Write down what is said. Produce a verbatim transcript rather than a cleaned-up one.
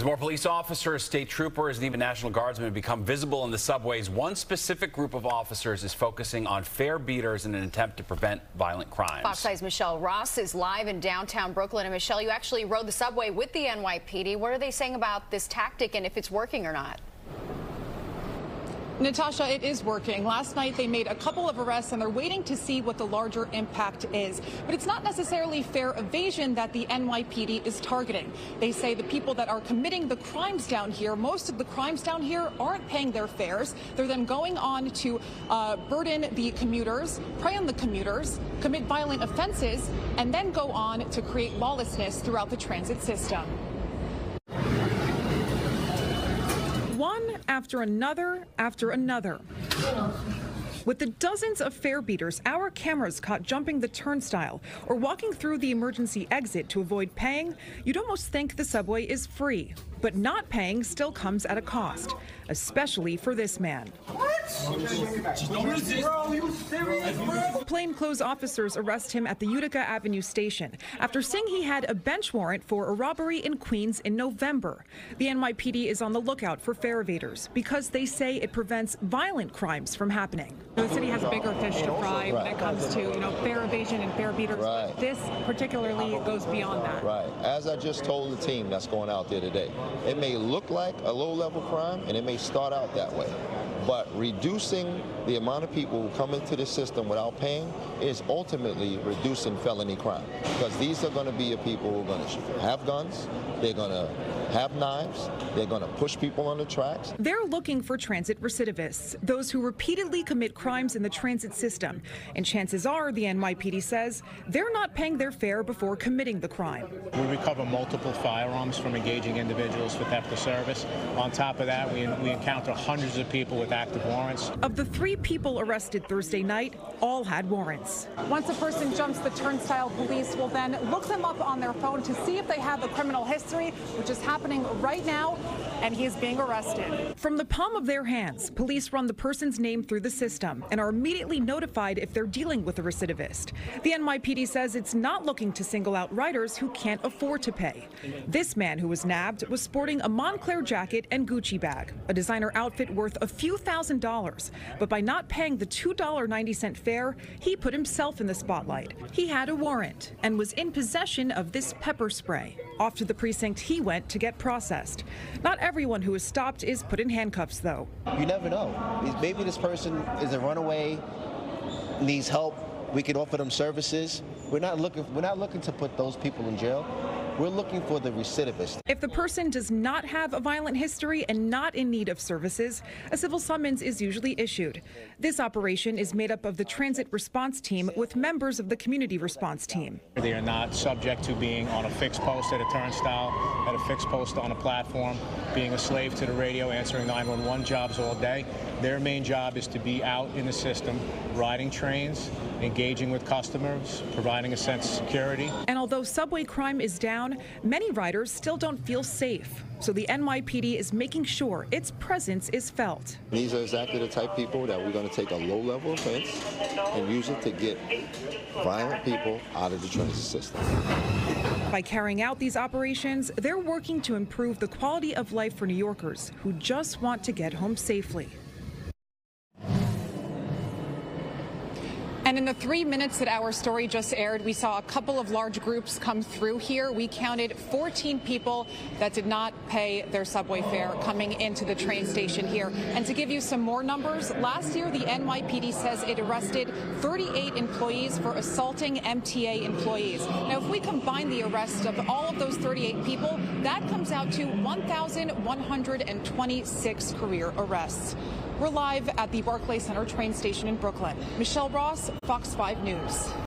As more police officers, state troopers, and even National Guardsmen become visible in the subways, one specific group of officers is focusing on fare beaters in an attempt to prevent violent crimes. Fox Eye's Michelle Ross is live in downtown Brooklyn. And Michelle, you actually rode the subway with the N Y P D. What are they saying about this tactic and if it's working or not? Natasha, it is working. Last night they made a couple of arrests and they're waiting to see what the larger impact is. But it's not necessarily fare evasion that the N Y P D is targeting. They say the people that are committing the crimes down here, most of the crimes down here aren't paying their fares. They're then going on to uh, burden the commuters, prey on the commuters, commit violent offenses, and then go on to create lawlessness throughout the transit system. One after another after another. With the dozens of fare beaters, our cameras caught jumping the turnstile or walking through the emergency exit to avoid paying, you'd almost think the subway is free. But not paying still comes at a cost, especially for this man. What? Plainclothes officers arrest him at the Utica Avenue station after saying he had a bench warrant for a robbery in Queens in November. The N Y P D is on the lookout for fare evaders because they say it prevents violent crimes from happening. The city has bigger fish to fry when it comes to, you know, fare evasion and fare beaters. Right. This particularly goes beyond that. Right. As I just told the team that's going out there today, it may look like a low-level crime and it may start out that way, but reducing the amount of people who come into the system without paying is ultimately reducing felony crime, because these are going to be your people who are going to have guns, they're going to have knives, they're going to push people on the tracks. They're looking for transit recidivists, those who repeatedly commit crimes in the transit system. And chances are, the N Y P D says, they're not paying their fare before committing the crime. We recover multiple firearms from engaging individuals with theft of service. On top of that, we, we encounter hundreds of people with active warrants. Of the three people arrested Thursday night, all had warrants. Once a person jumps the turnstile, police will then look them up on their phone to see if they have a criminal history, which is happening right now, and he is being arrested. From the palm of their hands, police run the person's name through the system and are immediately notified if they're dealing with a recidivist. The N Y P D says it's not looking to single out riders who can't afford to pay. This man who was nabbed was sporting a Moncler jacket and Gucci bag, a designer outfit worth a few thousand dollars, but by not paying the two dollars and ninety cents fare, he put himself in the spotlight. He had a warrant and was in possession of this pepper spray. Off to the precinct he went to get processed. Not everyone who is stopped is put in handcuffs, though. You never know. Maybe this person is a runaway, needs help. We can offer them services. We're not looking, we're not looking to put those people in jail. We're looking for the recidivist. If the person does not have a violent history and not in need of services, a civil summons is usually issued. This operation is made up of the transit response team with members of the community response team. They are not subject to being on a fixed post at a turnstile, at a fixed post on a platform, being a slave to the radio, answering nine one one jobs all day. Their main job is to be out in the system, riding trains, engaging with customers, providing a sense of security. And although subway crime is down, many riders still don't feel safe, so the N Y P D is making sure its presence is felt. These are exactly the type of people that we're going to take a low-level offense and use it to get violent people out of the transit system. By carrying out these operations, they're working to improve the quality of life for New Yorkers who just want to get home safely. And in the three minutes that our story just aired, we saw a couple of large groups come through here. We counted fourteen people that did not pay their subway fare coming into the train station here. And to give you some more numbers, last year the N Y P D says it arrested thirty-eight employees for assaulting M T A employees. Now, if we combine the arrests of all of those thirty-eight people, that comes out to one thousand one hundred twenty-six career arrests. We're live at the Barclays Center train station in Brooklyn. Michelle Ross, Fox five News.